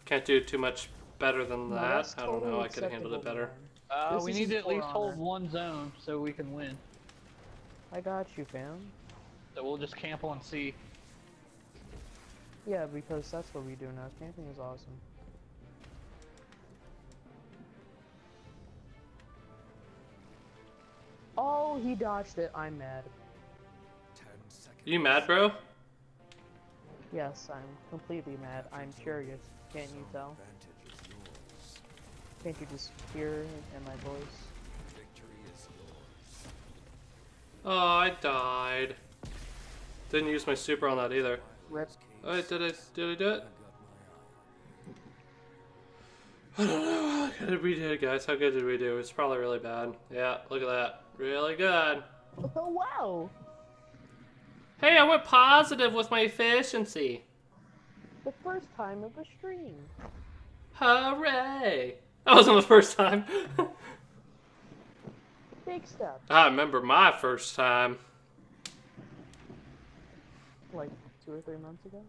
Can't do too much better than that. I don't know. I could have handled it better. We need to at least hold one zone so we can win. I got you, fam. So we'll just camp on C. Yeah, because that's what we do now. Camping is awesome. Oh, he dodged it. I'm mad. You mad, bro? Yes, I'm completely mad. I'm curious. Can't you tell? Can't you just hear it in my voice? Oh, I died. Didn't use my super on that either. Rip. Oh, did I do it? I don't know. How good did we do, guys? How good did we do? It's probably really bad. Yeah, look at that. Really good. Oh, wow. Hey, I went positive with my efficiency. The first time of the stream. Hooray! That wasn't the first time. Big stuff. I remember my first time. Like 2 or 3 months ago?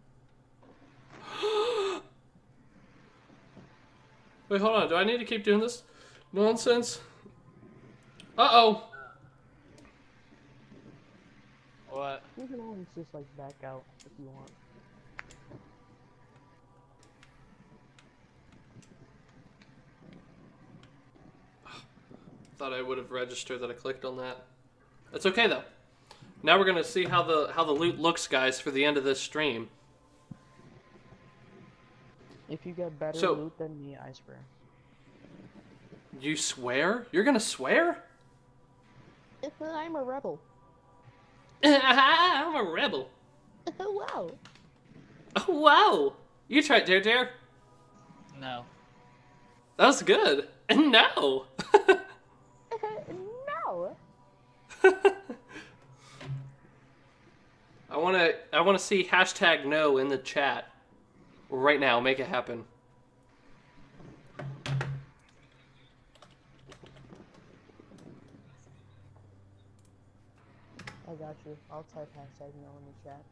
Wait, hold on. Do I need to keep doing this nonsense? Uh-oh. What? You can always just, like, back out if you want. Thought I would have registered that I clicked on that. That's okay, though. Now we're going to see how the loot looks, guys, for the end of this stream. If you get better loot than me, I swear. You swear? You're going to swear? I'm a rebel. I'm a rebel. Oh, wow. Oh, wow. You tried Dare? No. That was good. No. No. I wanna see hashtag no in the chat. Right now, make it happen. I got you. I'll type hashtag no in the chat.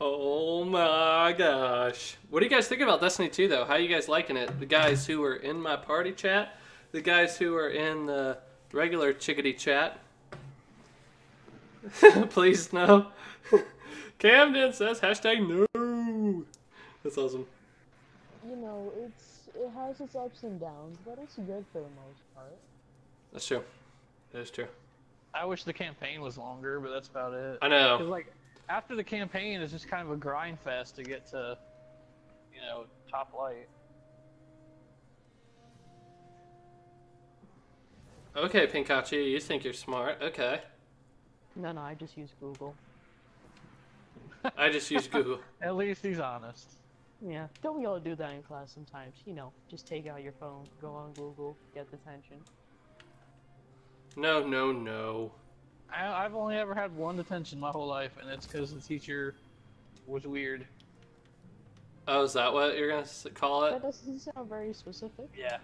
Oh my gosh. What do you guys think about Destiny 2, though? How are you guys liking it? The guys who are in my party chat, the guys who are in the regular chickadee chat. Please, no. Camden says hashtag no. That's awesome. You know, it has its ups and downs, but it's good for the most part. That's true. That is true. I wish the campaign was longer, but that's about it. I know. Like, after the campaign, it's just kind of a grind fest to get to, you know, top light. Okay, Pinkachi, you think you're smart. Okay. No, I just use Google. I just use Google. At least he's honest. Yeah, don't we all do that in class sometimes? You know, just take out your phone, go on Google, get the tension. No. I've only ever had one detention my whole life, and it's because the teacher was weird. Oh, is that what you're going to call it? That doesn't sound very specific. Yeah.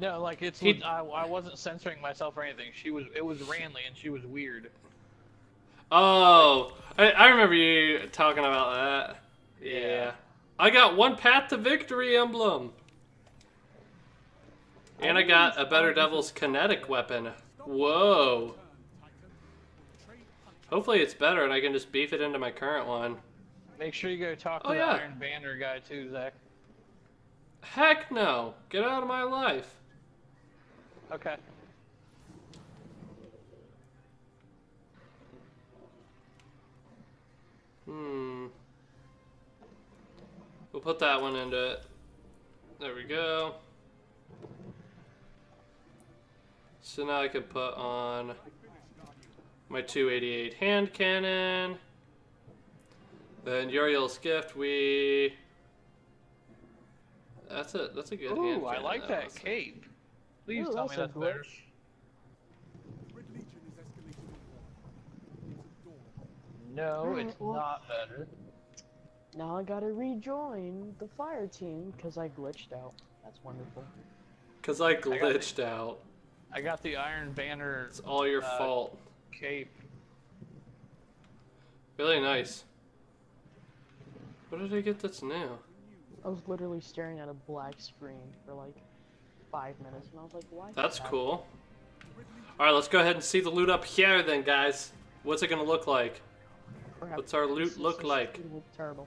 No, like, it's I wasn't censoring myself or anything. It was Ranley, and she was weird. Oh, I remember you talking about that. Yeah. I got one Path to Victory emblem. And I got a Better Devil's kinetic weapon. Whoa. Hopefully it's better and I can just beef it into my current one. Make sure you go talk to the Iron Banner guy too, Zach. Heck no! Get out of my life! Okay. put that one into it. There we go. So now I can put on my 288 hand cannon. Then Uriel's Gift, we... That's a good hand cannon. Ooh, I like that cape. Please tell me that's better. No, it's not better. Now I gotta rejoin the fire team because I glitched out. That's wonderful. Because I glitched out. I got the Iron Banner. It's all your fault. Cape. Really nice. What did I get that's new? I was literally staring at a black screen for like 5 minutes, and I was like, why? That's cool. Alright, let's go ahead and see the loot up here then, guys. What's it gonna look like? What's our loot look like? Terrible.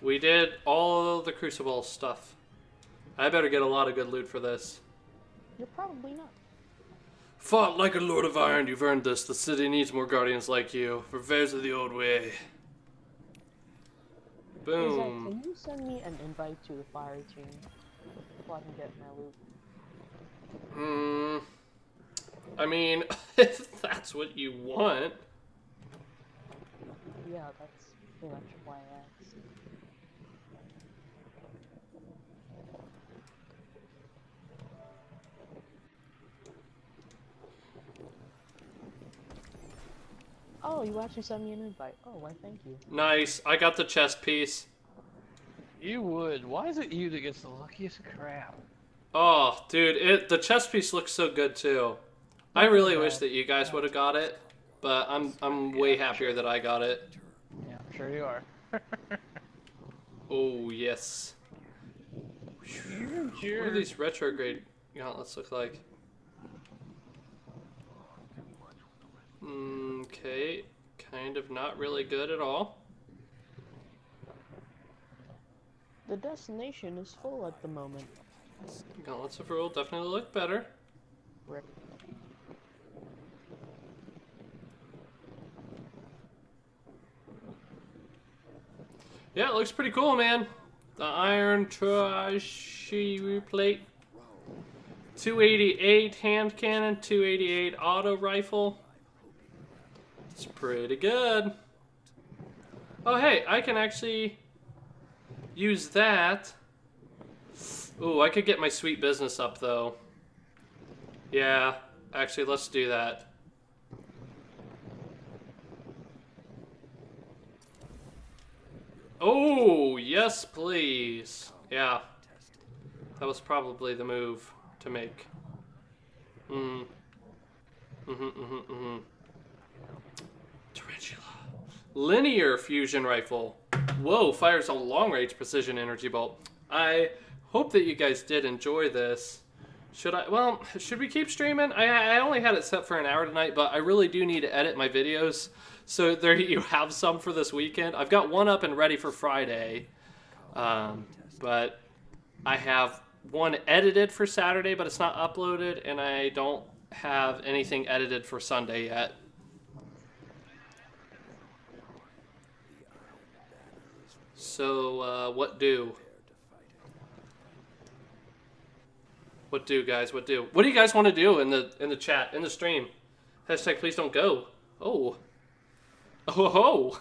We did all the Crucible stuff. I better get a lot of good loot for this. You're probably not. Fought like a Lord of Iron, you've earned this. The city needs more Guardians like you. Purveyors of the old way. Boom. Hey, Zach, can you send me an invite to the fire team so I can get my loot? I mean, if that's what you want. Yeah, that's pretty much why I asked. Oh, you actually sent me an invite. Oh, why thank you. Nice, I got the chest piece. You would. Why is it you that gets the luckiest crap? Oh, dude, the chest piece looks so good too. I really wish that you guys would have got it, but I'm way happier that I got it. Yeah, I'm sure you are. Oh, yes. What do these retrograde gauntlets look like? Okay, kind of not really good at all. The destination is full at the moment. Gauntlets of Rule definitely look better. Rip. Yeah, it looks pretty cool, man. The iron trashy plate. 288 hand cannon, 288 auto rifle. It's pretty good. Oh, hey, I can actually use that. Ooh, I could get my Sweet Business up, though. Yeah, actually, let's do that. Oh, yes, please. Yeah. That was probably the move to make. Tarantula. Linear fusion rifle. Whoa, fires a long-range precision energy bolt. I hope that you guys did enjoy this. Should we keep streaming? I only had it set for an hour tonight, but I really do need to edit my videos. So there you have some for this weekend. I've got one up and ready for Friday, but I have one edited for Saturday, but it's not uploaded, and I don't have anything edited for Sunday yet. So what do? What do, guys? What do? What do you guys want to do in the chat, in the stream? Hashtag please don't go. Oh. Oh ho!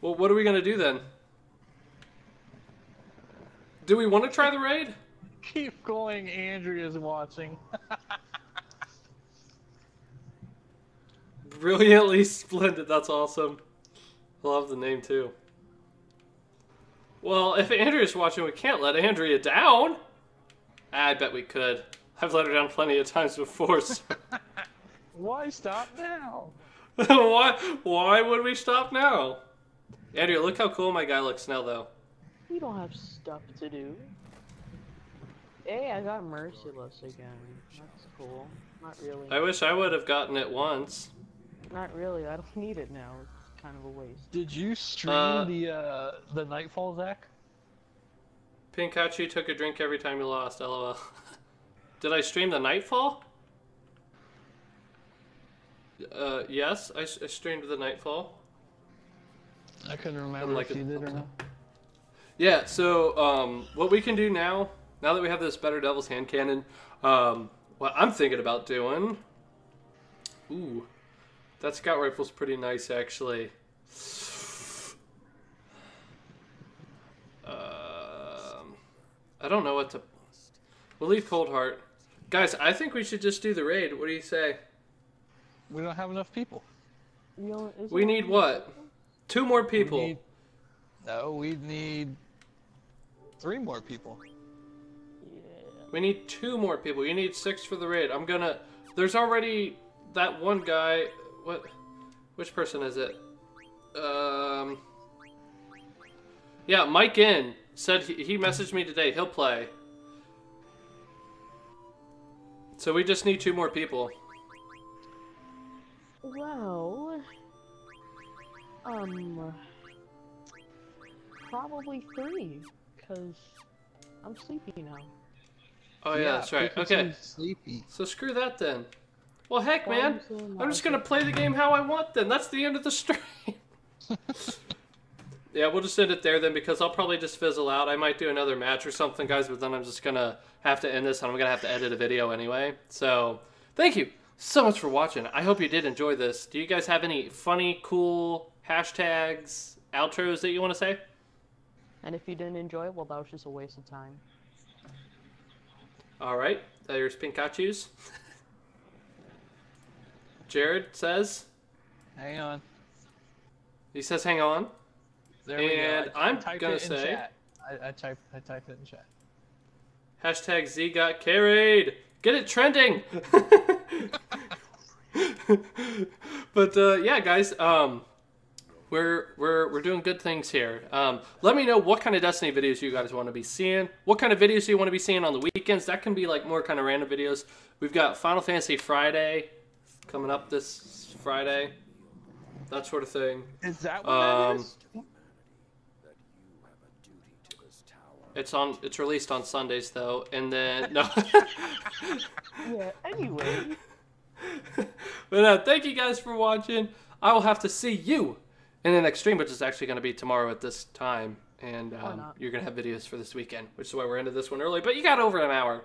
Well, what are we gonna do then? Do we want to try the raid? Keep going, Andrea's watching. Brilliantly splendid, that's awesome. I love the name too. Well, if Andrea's watching, we can't let Andrea down. I bet we could. I've let her down plenty of times before, so. Why stop now? Why would we stop now? Andrea, look how cool my guy looks now, though. We don't have stuff to do. Hey, I got Merciless again. That's cool. Not really. I wish I would have gotten it once. Not really. I don't need it now. It's kind of a waste. Did you stream the Nightfall, Zach? Pinkachu took a drink every time you lost, lol. Did I stream the Nightfall? Yes, I streamed the Nightfall. I couldn't remember if you did or not. Yeah, so what we can do now, that we have this Better Devil's hand cannon, what I'm thinking about doing... Ooh, that scout rifle's pretty nice, actually. I don't know what to... We'll leave Coldheart. Guys, I think we should just do the raid. What do you say? We don't have enough people. We need what? 2 more people. No, we need 3 more people. Yeah. We need 2 more people. You need 6 for the raid. I'm gonna... There's already that one guy... What? Which person is it? Yeah, Mike in said he messaged me today. He'll play. So we just need 2 more people. Well... Probably 3, because I'm sleepy now. Oh yeah, that's right. Okay. Sleepy. So screw that then. Well, heck, man. I'm just gonna play the game how I want then. That's the end of the stream. Yeah, we'll just end it there then, because I'll probably just fizzle out. I might do another match or something, guys, but then I'm just gonna have to end this, and I'm gonna have to edit a video anyway. So, thank you so much for watching. I hope you did enjoy this. Do you guys have any funny, cool hashtags, outros that you want to say? And if you didn't enjoy it, well, that was just a waste of time. All right. There's Pinkachus. Jared says... Hang on. He says hang on. There we go. I'm going to say... I typed it in chat. Hashtag Z got carried. Get it trending. But, yeah, guys... We're doing good things here. Let me know what kind of Destiny videos you guys want to be seeing. What kind of videos do you want to be seeing on the weekends? That can be like more kind of random videos. We've got Final Fantasy Friday coming up this Friday. That sort of thing. Is that what that is? It's on. It's released on Sundays though, and then no. Yeah. Anyway. But thank you guys for watching. I will have to see you in the next stream, which is actually going to be tomorrow at this time. And you're going to have videos for this weekend, which is why we're into this one early. But you got over an hour.